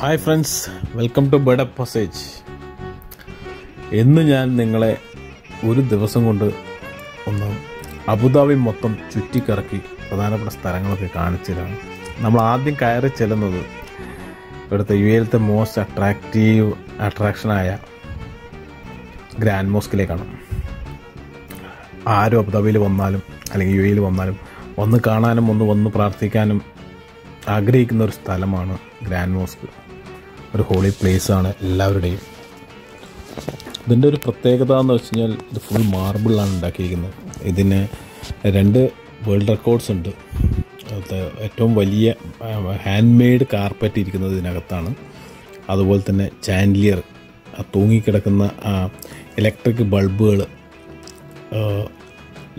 Hi friends, welcome to bird of passage. ഇന്ന് ഞാൻ നിങ്ങളെ ഒരു ദിവസം കൊണ്ട് ഒന്ന് അബുദാബി മൊത്തം ചുറ്റിക്കറക്കി പ്രധാനപ്പെട്ട സ്ഥലങ്ങളൊക്കെ കാണിച്ചതാണ്. നമ്മൾ ആദ്യം കയറി ചെല്ലുന്നത് ഇവിടുത്തെ യുഎയിലത്തെ മോസ്റ്റ് അട്രാക്ഷനായ ഗ്രാൻഡ് മോസ്കിലേക്കാണ്. ആരും അബുദാബിയിൽ വന്നാലും അല്ലെങ്കിൽ യുഎയിൽ വന്നാലും ഒന്ന് കാണാനും ഒന്ന് വന്ന് പ്രാർത്ഥിക്കാനും ആഗ്രഹിക്കുന്ന ഒരു സ്ഥലമാണ് ഗ്രാൻഡ് മോസ്ക്. ഒരു ഹോളി പ്ലേസാണ് എല്ലാവരുടെയും. ഇതിൻ്റെ ഒരു പ്രത്യേകത എന്ന് വെച്ച് കഴിഞ്ഞാൽ ഇത് ഫുൾ മാർബിളാണ് ഉണ്ടാക്കിയിരിക്കുന്നത്. ഇതിന് 2 വേൾഡ് റെക്കോർഡ്സ് ഉണ്ട്. അത് ഏറ്റവും വലിയ ഹാൻഡ് മെയ്ഡ് കാർപ്പറ്റ് ഇരിക്കുന്നത് ഇതിനകത്താണ്. അതുപോലെ തന്നെ ചാൻഡിലിയർ, ആ തൂങ്ങിക്കിടക്കുന്ന ആ ഇലക്ട്രിക് ബൾബുകൾ,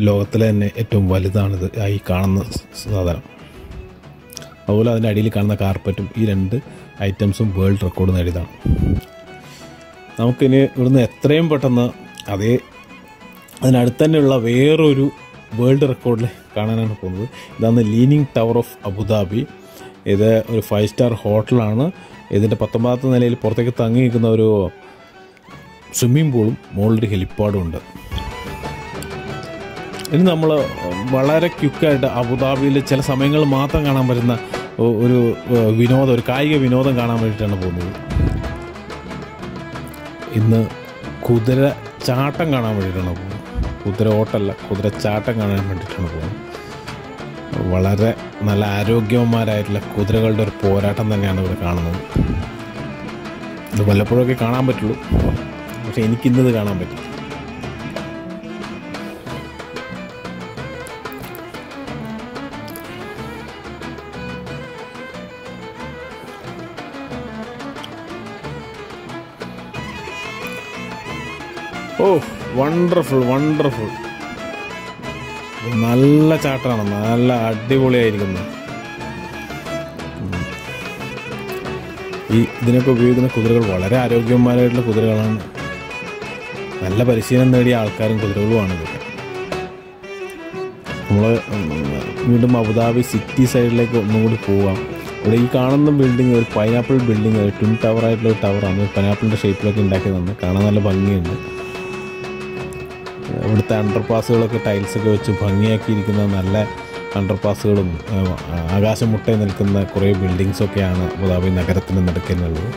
ലോകത്തിലെ തന്നെ ഏറ്റവും വലുതാണിത് ഈ കാണുന്ന സാധനം. അതുപോലെ അതിൻ്റെ അടിയിൽ കാണുന്ന കാർപ്പറ്റും, ഈ 2 ഐറ്റംസും വേൾഡ് റെക്കോർഡ് നേടിയതാണ്. നമുക്കിനി ഇവിടുന്ന് എത്രയും പെട്ടെന്ന് അതിനടുത്ത് തന്നെയുള്ള വേറൊരു വേൾഡ് റെക്കോർഡിൽ കാണാനാണ് പോകുന്നത്. ഇതാണ് ലീനിങ് ടവർ ഓഫ് അബുദാബി. ഇത് ഒരു 5-സ്റ്റാർ ഹോട്ടലാണ്. ഇതിൻ്റെ 19th നിലയിൽ പുറത്തേക്ക് തങ്ങി നിൽക്കുന്ന ഒരു സ്വിമ്മിംഗ് പൂളും മുകളിലൊരു ഹെലിപ്പാഡും ഉണ്ട്. ഇനി നമ്മൾ വളരെ ക്യുക്കായിട്ട് അബുദാബിയിൽ ചില സമയങ്ങളിൽ മാത്രം കാണാൻ പറ്റുന്ന ഒരു കായിക വിനോദം കാണാൻ വേണ്ടിയിട്ടാണ് പോകുന്നത്. ഇന്ന് കുതിര ചാട്ടം കാണാൻ വേണ്ടിയിട്ടാണ് പോകുന്നത്. കുതിര ഓട്ടമല്ല, കുതിര ചാട്ടം കാണാൻ വേണ്ടിയിട്ടാണ് പോകുന്നത്. വളരെ നല്ല ആരോഗ്യവന്മാരായിട്ടുള്ള കുതിരകളുടെ ഒരു പോരാട്ടം തന്നെയാണ് ഇവിടെ കാണുന്നത്. ഇത് വല്ലപ്പോഴൊക്കെ കാണാൻ പറ്റുള്ളൂ, പക്ഷേ എനിക്കിന്നത് കാണാൻ പറ്റും. Oh, wonderful. നല്ല ചാട്ടമാണ്, നല്ല അടിപൊളിയായിരിക്കുന്നു. ഈ ഇതിനൊക്കെ ഉപയോഗിക്കുന്ന കുതിരകൾ വളരെ ആരോഗ്യവാന്മാരായിട്ടുള്ള കുതിരകളാണ്. നല്ല പരിശീലനം നേടിയ ആൾക്കാരും കുതിരകളുമാണ് ഇതൊക്കെ. നമ്മൾ വീണ്ടും അബുദാബി സിറ്റി സൈഡിലേക്ക് ഒന്നുകൂടി പോവാം. ഇവിടെ ഈ കാണുന്ന ബിൽഡിങ് ഒരു പൈനാപ്പിൾ ബിൽഡിങ്, ഒരു ട്വിൻ ടവറായിട്ടുള്ള ടവറാണ്. പൈനാപ്പിളിൻ്റെ ഷേപ്പിലൊക്കെ ഉണ്ടാക്കിയതാണ്. കാണാൻ നല്ല ഭംഗിയുണ്ട്. ഇവിടുത്തെ അണ്ടർപാസുകളൊക്കെ ടൈൽസൊക്കെ വെച്ച് ഭംഗിയാക്കിയിരിക്കുന്ന നല്ല അണ്ടർപാസുകളും ആകാശം മുട്ടയിൽ നിൽക്കുന്ന കുറേ ബിൽഡിങ്സൊക്കെയാണ് അബുദാബി നഗരത്തിന് നടക്കുന്നുള്ളത്.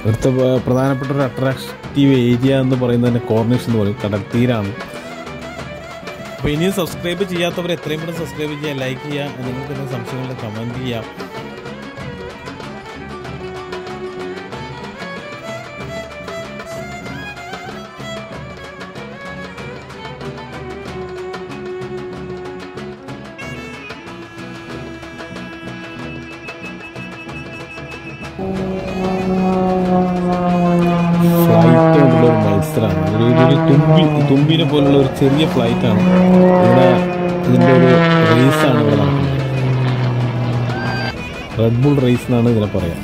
ഇവിടുത്തെ പ്രധാനപ്പെട്ട ഒരു അട്രാക്റ്റീവ് ഏരിയ എന്ന് പറയുന്നത് തന്നെ കോർണിഷ് എന്ന് പറയും, കടൽത്തീരാണ്. അപ്പോൾ ഇനിയും സബ്സ്ക്രൈബ് ചെയ്യാത്തവർ എത്രയും കൂടെ സബ്സ്ക്രൈബ് ചെയ്യുക, ലൈക്ക് ചെയ്യുക, നിങ്ങൾക്ക് തന്നെ സംശയങ്ങളിൽ കമൻറ്റ് ചെയ്യാം. തുമ്പിനെ പോലുള്ള ഒരു ചെറിയ ഫ്ലൈറ്റാണ് ഇവിടെ. ഇതിൻ്റെ ഒരു റേസാണ് ഇവിടെ നടക്കുന്നത്. റെഡ് ബുൾ റേസ് എന്നാണ് ഇതിനെ പറയാം.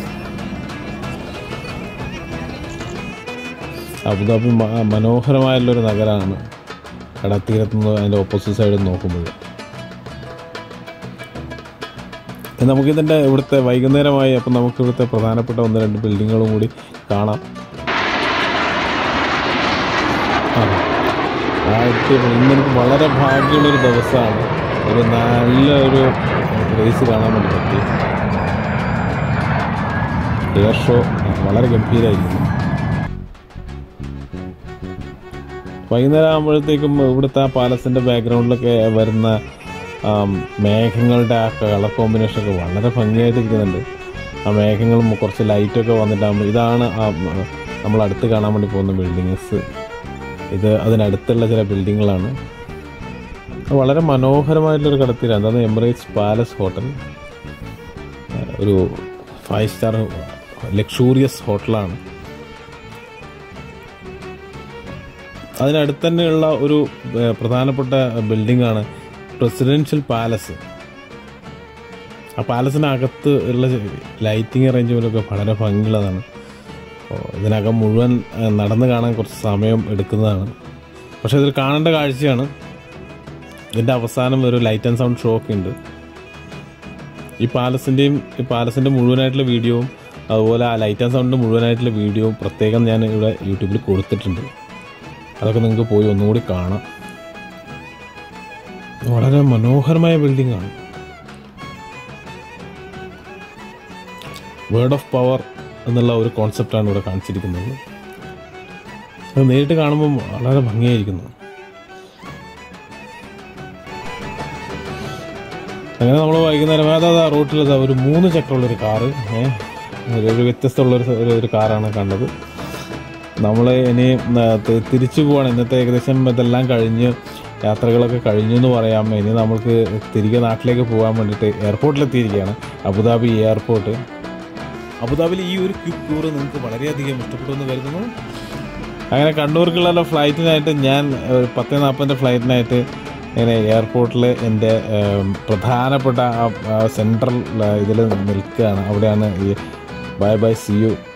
അബുദാബി മനോഹരമായുള്ളൊരു നഗരമാണ്. കടൽത്തീരത്തുനിന്ന് അതിൻ്റെ ഓപ്പോസിറ്റ് സൈഡിൽ നോക്കുമ്പോൾ നമുക്കിതിൻ്റെ ഇവിടുത്തെ വൈകുന്നേരമായി. അപ്പം നമുക്കിവിടുത്തെ പ്രധാനപ്പെട്ട 1-2 ബിൽഡിങ്ങുകളും കൂടി കാണാം. ഇന്നെനിക്ക് വളരെ ഭാഗ്യമുള്ളൊരു ദിവസമാണ്. ഒരു നല്ലൊരു റേസ് കാണാൻ വേണ്ടി പറ്റി. എയർ ഷോ വളരെ ഗംഭീരമായിരിക്കും. വൈകുന്നേരം ആകുമ്പോഴത്തേക്കും ഇവിടുത്തെ ആ പാലസിൻ്റെ ബാക്ക്ഗ്രൗണ്ടിലൊക്കെ വരുന്ന മേഘങ്ങളുടെ ആ കളർ കോമ്പിനേഷനൊക്കെ വളരെ ഭംഗിയായിട്ടിരിക്കുന്നുണ്ട്. ആ മേഘങ്ങളും കുറച്ച് ലൈറ്റൊക്കെ വന്നിട്ടാകുമ്പോൾ ഇതാണ് നമ്മൾ അടുത്ത് കാണാൻ വേണ്ടി പോകുന്ന ബിൽഡിങ്സ്. ഇത് അതിനടുത്തുള്ള ചില ബിൽഡിങ്ങുകളാണ്. വളരെ മനോഹരമായിട്ടുള്ളൊരു കടൽത്തീരം. അതാണ് എമിറേറ്റ്സ് പാലസ് ഹോട്ടൽ. ഒരു 5-സ്റ്റാർ ലക്ഷൂറിയസ് ഹോട്ടലാണ്. അതിനടുത്ത് തന്നെയുള്ള ഒരു പ്രധാനപ്പെട്ട ബിൽഡിങ്ങാണ് പ്രസിഡൻഷ്യൽ പാലസ്. ആ പാലസിനകത്ത് ഉള്ള ലൈറ്റിംഗ് അറേഞ്ച്മെൻറ്റൊക്കെ വളരെ ഭംഗിയുള്ളതാണ്. ഇതിനകം മുഴുവൻ നടന്ന് കാണാൻ കുറച്ച് സമയം എടുക്കുന്നതാണ്, പക്ഷേ ഇതൊരു കാണേണ്ട കാഴ്ചയാണ്. ഇതിൻ്റെ അവസാനം ഒരു ലൈറ്റ് ആൻഡ് സൗണ്ട് ഷോ ഒക്കെ ഉണ്ട്. ഈ ഈ പാലസിൻ്റെ മുഴുവനായിട്ടുള്ള വീഡിയോ അതുപോലെ ആ ലൈറ്റ് ആൻഡ് സൗണ്ടിൻ്റെ മുഴുവനായിട്ടുള്ള വീഡിയോ പ്രത്യേകം ഞാൻ ഇവിടെ യൂട്യൂബിൽ കൊടുത്തിട്ടുണ്ട്. അതൊക്കെ നിങ്ങൾക്ക് പോയി ഒന്നുകൂടി കാണാം. വളരെ മനോഹരമായ ബിൽഡിങ്ങാണ്. വേർഡ് ഓഫ് പവർ എന്നുള്ള ഒരു കോൺസെപ്റ്റാണ് ഇവിടെ കാണിച്ചിരിക്കുന്നത്. അത് നേരിട്ട് കാണുമ്പം വളരെ ഭംഗിയായിരിക്കുന്നു. അങ്ങനെ നമ്മൾ വൈകുന്നേരം അതാ റോട്ടിലത് ഒരു 3 ചക്രമുള്ളൊരു കാറ്, ഒരു വ്യത്യസ്തമുള്ളൊരു കാറാണ് കണ്ടത്. നമ്മൾ ഇനി തിരിച്ചു പോവാണ്. ഇന്നത്തെ ഏകദേശം ഇതെല്ലാം കഴിഞ്ഞ് യാത്രകളൊക്കെ കഴിഞ്ഞു എന്ന് പറയാം. ഇനി നമുക്ക് തിരികെ നാട്ടിലേക്ക് പോകാൻ വേണ്ടിയിട്ട് എയർപോർട്ടിലെത്തിയിരിക്കുകയാണ്, അബുദാബി എയർപോർട്ട്. അബുദാബിയിൽ ഈ ഒരു ക്വിക്ക് ടൂർ നിങ്ങൾക്ക് വളരെയധികം ഇഷ്ടപ്പെടുമെന്ന് കരുതുന്നു. അങ്ങനെ കണ്ണൂർക്കുള്ള ഫ്ലൈറ്റിനായിട്ട് ഞാൻ 10:40 ഫ്ലൈറ്റിനായിട്ട് ഇങ്ങനെ എയർപോർട്ടിൽ എൻ്റെ പ്രധാനപ്പെട്ട സെൻട്രൽ ഇതിൽ നിൽക്കുകയാണ്. അവിടെയാണ് ഈ ബൈ സി യു